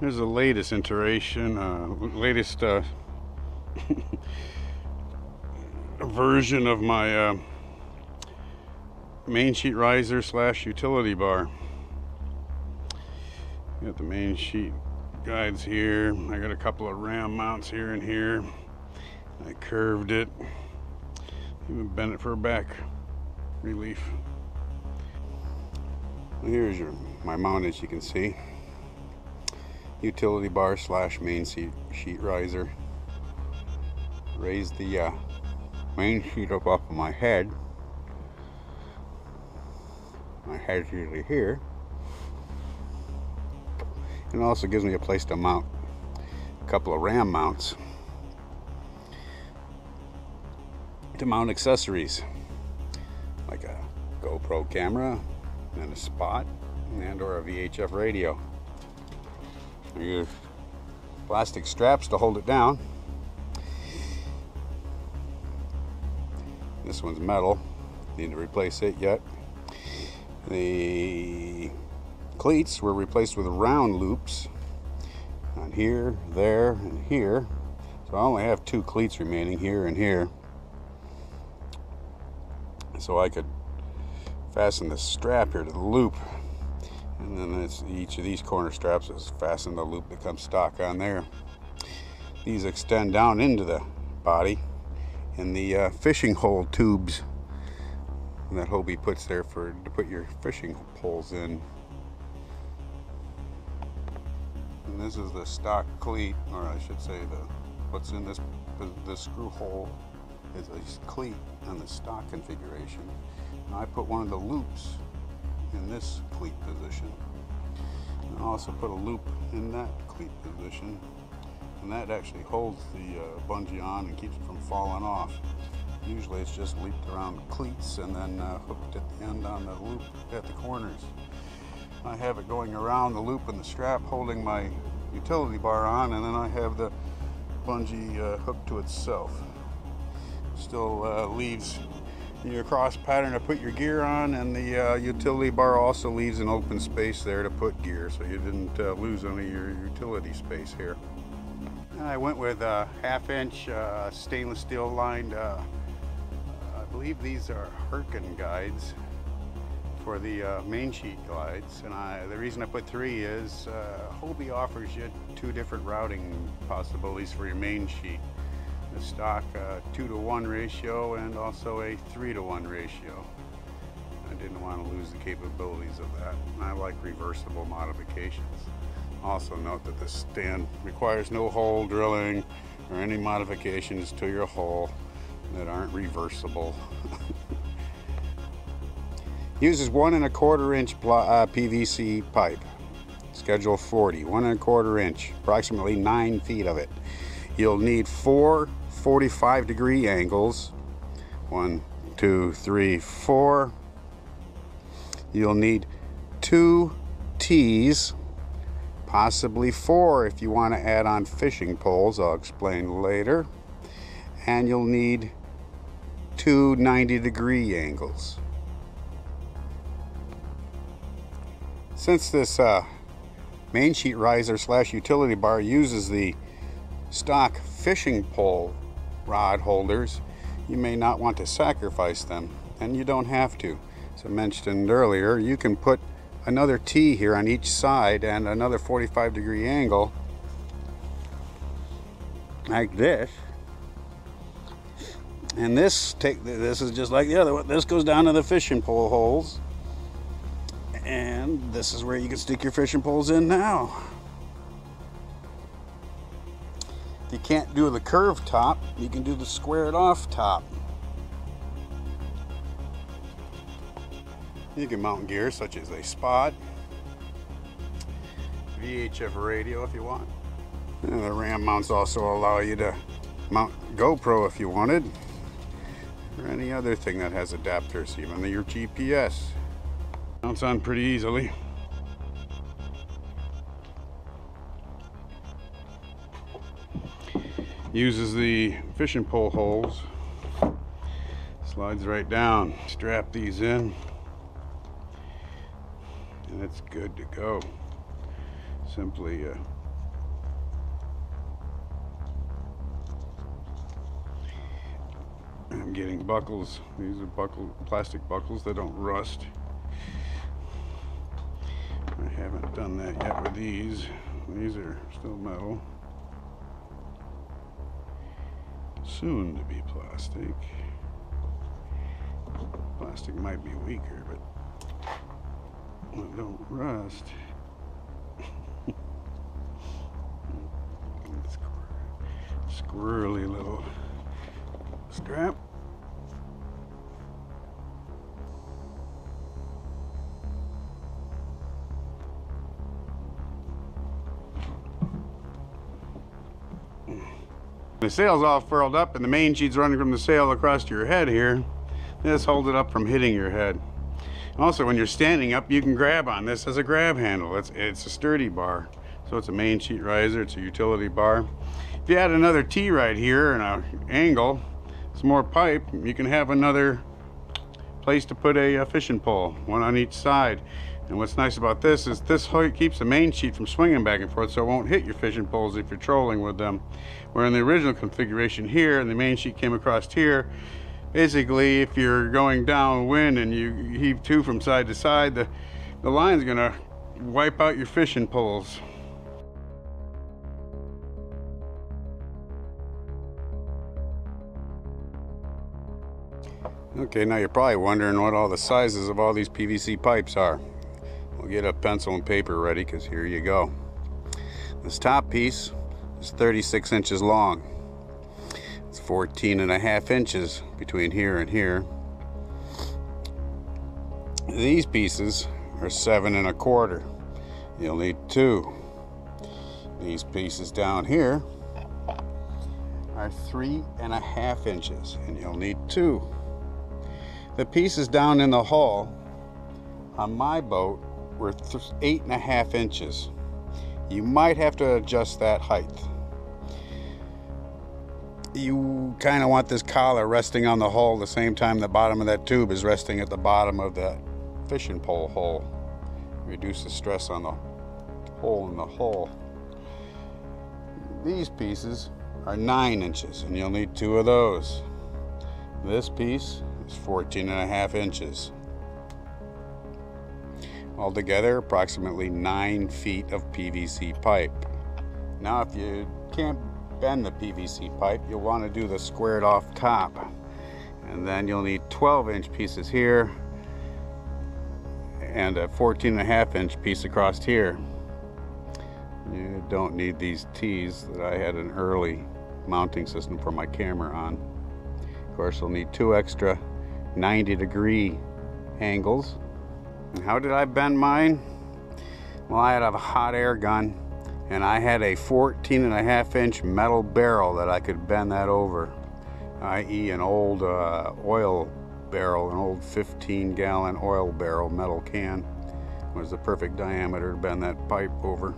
Here's the latest iteration, latest version of my mainsheet riser / utility bar. Got the mainsheet guides here. I got a couple of RAM mounts here and here. I curved it, even bent it for back relief. Here's my mount, as you can see. Utility bar / mainsheet riser. Raised the main sheet up off of my head. My head's usually here. And also gives me a place to mount a couple of RAM mounts to mount accessories like a GoPro camera and a SPOT and/or a VHF radio. I use plastic straps to hold it down. This one's metal. Need to replace it yet. The cleats were replaced with round loops on here, there, and here. So I only have 2 cleats remaining, here and here. So I could fasten the strap here to the loop. And then each of these corner straps is fastened to the loop that comes stock on there. These extend down into the body and the fishing hole tubes that Hobie puts there to put your fishing poles in. And this is the stock cleat, or I should say what's in this screw hole is a cleat on the stock configuration. And I put one of the loops in this cleat position. And I also put a loop in that cleat position. And that actually holds the bungee on and keeps it from falling off. Usually it's just looped around the cleats and then hooked at the end on the loop at the corners. I have it going around the loop and the strap holding my utility bar on, and then I have the bungee hooked to itself. Still leaves your cross pattern to put your gear on, and the utility bar also leaves an open space there to put gear, so you didn't lose any of your utility space here. And I went with a 1/2 inch stainless steel lined, I believe these are Herkon guides for the main sheet glides. And the reason I put 3 is Hobie offers you 2 different routing possibilities for your main sheet. The stock 2-to-1 ratio and also a 3-to-1 ratio. I didn't want to lose the capabilities of that. And I like reversible modifications. Also note that this stand requires no hole drilling or any modifications to your hole that aren't reversible. Uses 1 1/4 inch PVC pipe, schedule 40, 1 1/4 inch, approximately 9 feet of it. You'll need 4 45-degree angles. 1, 2, 3, 4. You'll need 2 T's, possibly 4 if you want to add on fishing poles, I'll explain later. And you'll need 2 90-degree angles. Since this mainsheet riser / utility bar uses the stock fishing pole rod holders, you may not want to sacrifice them, and you don't have to. As I mentioned earlier, you can put another T here on each side and another 45-degree angle like this. And this is just like the other one. This goes down to the fishing pole holes, and this is where you can stick your fishing poles in now. You can't do the curved top, you can do the squared off top. You can mount gear such as a SPOT, VHF radio if you want. And the RAM mounts also allow you to mount GoPro if you wanted, or any other thing that has adapters, even your GPS. Mounts on pretty easily. Uses the fishing pole holes, slides right down. Strap these in, and it's good to go. Simply I'm getting buckles. These are plastic buckles that don't rust. I haven't done that yet with these. These are still metal. Soon to be plastic. Plastic might be weaker, but it don't rust. Squirrely little strap. The sail's all furled up and the main sheet's running from the sail across to your head here. This holds it up from hitting your head. Also, when you're standing up, you can grab on this as a grab handle. It's a sturdy bar. So it's a main sheet riser, it's a utility bar. If you add another T right here and an angle, some more pipe, you can have another place to put a fishing pole, one on each side. And what's nice about this is this keeps the main sheet from swinging back and forth, so it won't hit your fishing poles if you're trolling with them. Where in the original configuration here, and the main sheet came across here, basically if you're going downwind and you heave two from side to side, the line's gonna wipe out your fishing poles. Okay, now you're probably wondering what all the sizes of all these PVC pipes are. We'll get a pencil and paper ready, because here you go. This top piece is 36 inches long. It's 14.5 inches between here and here. These pieces are 7.25. You'll need two. These pieces down here are 3.5 inches, and you'll need two. The pieces down in the hull on my boat were 8.5 inches. You might have to adjust that height. You kind of want this collar resting on the hull the same time the bottom of that tube is resting at the bottom of that fishing pole hole. Reduce the stress on the hole in the hull. These pieces are 9 inches, and you'll need two of those. This piece is 14.5 inches. Altogether, approximately 9 feet of PVC pipe. Now, if you can't bend the PVC pipe, you'll want to do the squared off top. And then you'll need 12-inch pieces here and a 14.5-inch piece across here. You don't need these T's that I had an early mounting system for my camera on. Of course, you'll need two extra 90-degree angles. And how did I bend mine? Well, I had a hot air gun, and I had a 14.5-inch metal barrel that I could bend that over, i.e. an old oil barrel, an old 15-gallon oil barrel metal can was the perfect diameter to bend that pipe over.